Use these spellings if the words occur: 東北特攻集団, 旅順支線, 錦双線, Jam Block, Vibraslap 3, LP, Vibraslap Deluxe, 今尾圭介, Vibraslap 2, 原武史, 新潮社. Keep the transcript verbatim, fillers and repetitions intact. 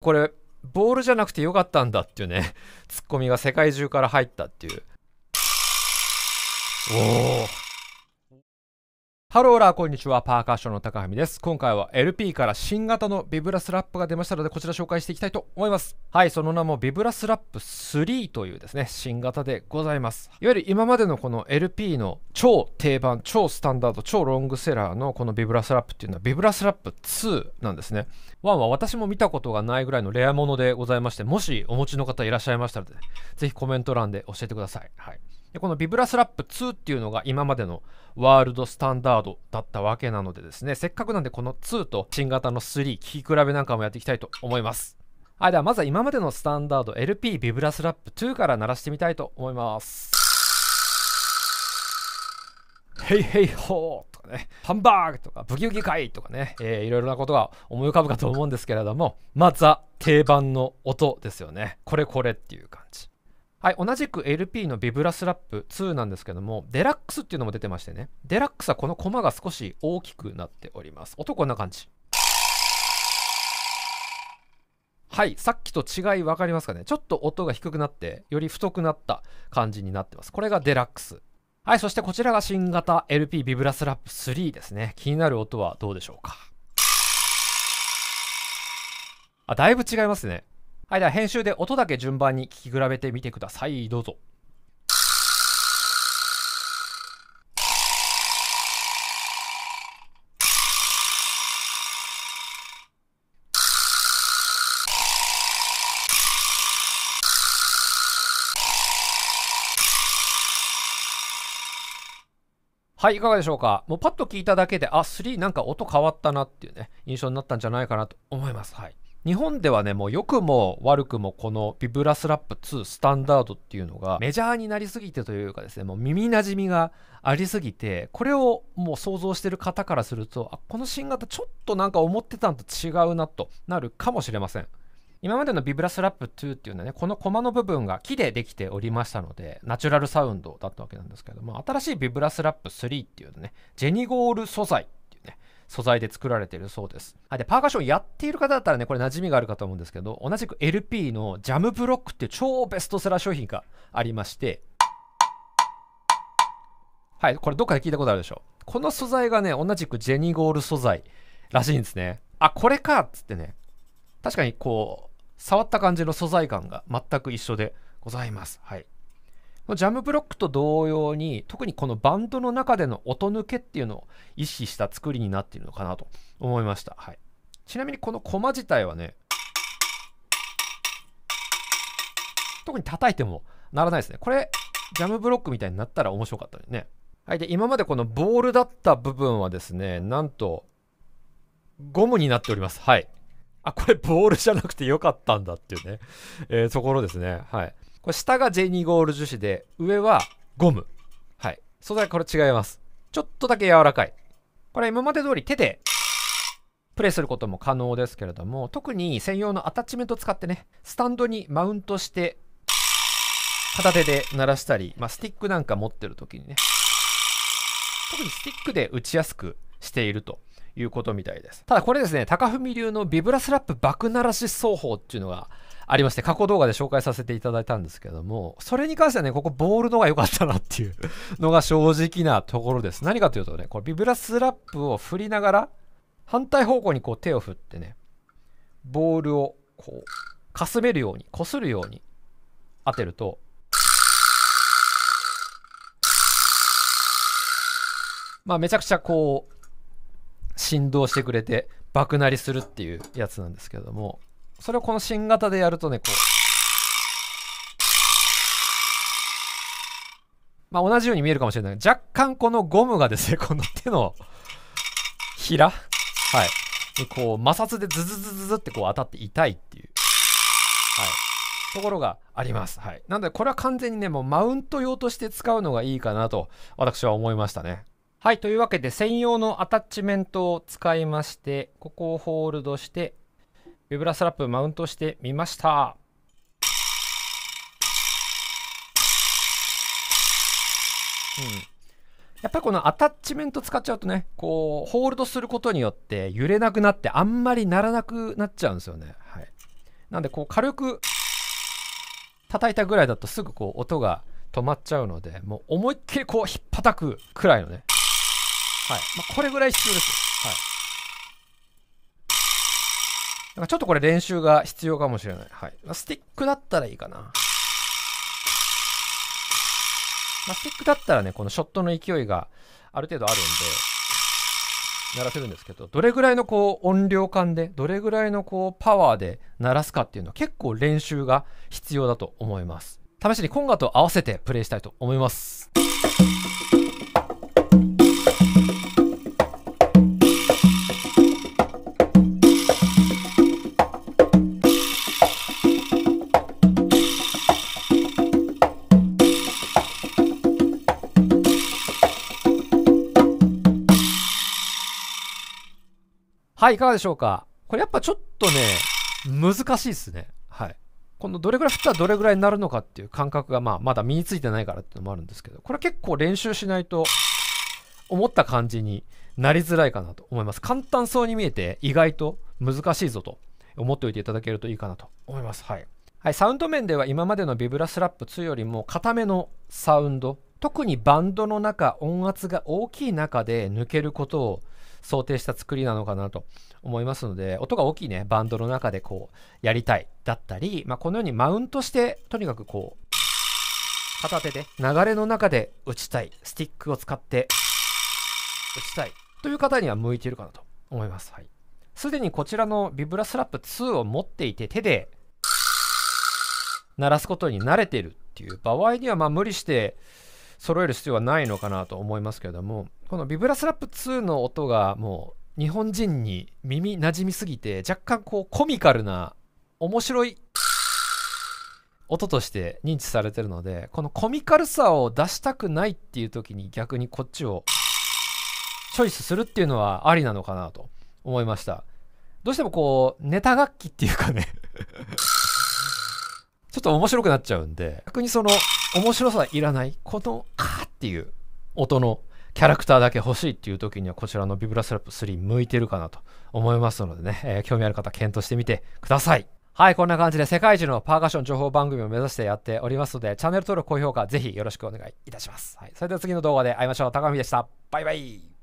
これボールじゃなくてよかったんだっていうねツッコミが世界中から入ったっていう。おお、ハローラーこんにちは、パーカッションの高文です。今回は エルピー から新型のビブラスラップが出ましたので、こちら紹介していきたいと思います。はい、その名もビブラスラップスリーというですね新型でございます。いわゆる今までのこの エルピー の超定番、超スタンダード、超ロングセラーのこのビブラスラップっていうのはビブラスラップツーなんですね。ワンは私も見たことがないぐらいのレアものでございまして、もしお持ちの方いらっしゃいましたら、ね、ぜひコメント欄で教えてください。はい、でこのビブラスラップツーっていうのが今までのワールドスタンダードだったわけなのでですね、せっかくなんでこのツーと新型のスリー聞き比べなんかもやっていきたいと思います。はい、ではまずは今までのスタンダード エルピー ビブラスラップツーから鳴らしてみたいと思います。ヘイヘイホーとかね、ハンバーグとかブギウギ会とかね、えー、いろいろなことが思い浮かぶかと思うんですけれども、まずは定番の音ですよね。これこれっていう感じ。はい、同じく エルピー のビブラスラップツーなんですけども、デラックスっていうのも出てましてね、デラックスはこのコマが少し大きくなっております。音こんな感じ。はい、さっきと違い分かりますかね。ちょっと音が低くなってより太くなった感じになってます。これがデラックス。はい、そしてこちらが新型 エルピー ビブラスラップスリーですね。気になる音はどうでしょうか。あ、だいぶ違いますね。はい、では編集で音だけ順番に聞き比べてみてください。どうぞ。はい、いかがでしょうか。もうパッと聞いただけで、あ、スリーなんか音変わったなっていうね印象になったんじゃないかなと思います。はい、日本ではね、もう良くも悪くもこのビブラスラップツースタンダードっていうのがメジャーになりすぎてというかですね、もう耳なじみがありすぎて、これをもう想像してる方からすると、あ、この新型ちょっとなんか思ってたんと違うなとなるかもしれません。今までのビブラスラップツーっていうのはね、このコマの部分が木でできておりましたのでナチュラルサウンドだったわけなんですけれども、新しいビブラスラップスリーっていうのね、ジェニゴール素材素材で作られているそうです。で、パーカッションやっている方だったらね、これ馴染みがあるかと思うんですけど、同じく エルピー のジャムブロックっていう超ベストセラー商品がありまして、はい、これどっかで聞いたことあるでしょう。この素材がね、同じくジェニゴール素材らしいんですね。あ、これかっつってね、確かにこう、触った感じの素材感が全く一緒でございます。はい。ジャムブロックと同様に、特にこのバンドの中での音抜けっていうのを意識した作りになっているのかなと思いました。はい、ちなみにこのコマ自体はね、特に叩いてもならないですね。これジャムブロックみたいになったら面白かったよね。はい、で今までこのボールだった部分はですね、なんとゴムになっております。はい、あ、これボールじゃなくてよかったんだっていうね、えー、ところですね。はい、これ下がジェニゴール樹脂で、上はゴム。はい。素材これ違います。ちょっとだけ柔らかい。これ今まで通り手でプレイすることも可能ですけれども、特に専用のアタッチメントを使ってね、スタンドにマウントして、片手で鳴らしたり、まあ、スティックなんか持ってる時にね、特にスティックで打ちやすくしているということみたいです。ただこれですね、高文流のビブラスラップ爆鳴らし奏法っていうのが、ありまして過去動画で紹介させていただいたんですけども、それに関してはね、ここボールの方が良かったなっていうのが正直なところです。何かというとね、これビブラスラップを振りながら反対方向にこう手を振ってね、ボールをこうかすめるようにこするように当てると、まあめちゃくちゃこう振動してくれて爆鳴りするっていうやつなんですけども、それをこの新型でやるとね、こう。まあ同じように見えるかもしれない。若干このゴムがですね、この手のひら、はい。にこう摩擦でズズズズズってこう当たって痛いっていう、はい。ところがあります。はい。なのでこれは完全にね、もうマウント用として使うのがいいかなと私は思いましたね。はい。というわけで専用のアタッチメントを使いまして、ここをホールドして、ビブラスラップマウントしてみました。うん、やっぱりこのアタッチメント使っちゃうとね、こうホールドすることによって揺れなくなってあんまりならなくなっちゃうんですよね。はい、なんでこう軽く叩いたぐらいだとすぐこう音が止まっちゃうので、もう思いっきりこうひっぱたくくらいのね、はい、まあ、これぐらい必要ですよ。はい、なんかちょっとこれ練習が必要かもしれない。はい、まあ、スティックだったらいいかな、まあ、スティックだったらねこのショットの勢いがある程度あるんで鳴らせるんですけど、どれぐらいのこう音量感でどれぐらいのこうパワーで鳴らすかっていうのは結構練習が必要だと思います。試しにコンガと合わせてプレイしたいと思います。はい、いかがでしょうか。これやっぱちょっとね難しいですね。はい、このどれぐらい振ったらどれぐらいになるのかっていう感覚がまあまだ身についてないからっていうのもあるんですけど、これ結構練習しないと思った感じになりづらいかなと思います。簡単そうに見えて意外と難しいぞと思っておいていただけるといいかなと思います。はい、はい、サウンド面では今までのビブラスラップツーよりも固めのサウンド、特にバンドの中音圧が大きい中で抜けることを想定した作りなのかなと思いますので、音が大きいねバンドの中でこうやりたいだったり、まあ、このようにマウントしてとにかくこう片手で流れの中で打ちたい、スティックを使って打ちたいという方には向いているかなと思います。はい、すでにこちらのビブラスラップツーを持っていて手で鳴らすことに慣れているっていう場合にはまあ無理して揃える必要はないのかなと思いますけれども、このビブラスラップツーの音がもう日本人に耳馴染みすぎて若干こうコミカルな面白い音として認知されてるので、このコミカルさを出したくないっていう時に逆にこっちをチョイスするっていうのはありなのかなと思いました。どうしてもこうネタ楽器っていうかねちょっと面白くなっちゃうんで、逆にその面白さいらない、このカーっていう音のキャラクターだけ欲しいっていう時にはこちらのビブラスラップスリー向いてるかなと思いますのでね、えー、興味ある方検討してみてください。はい、こんな感じで世界一のパーカッション情報番組を目指してやっておりますので、チャンネル登録高評価ぜひよろしくお願いいたします。はい、それでは次の動画で会いましょう。高文でした。バイバイ。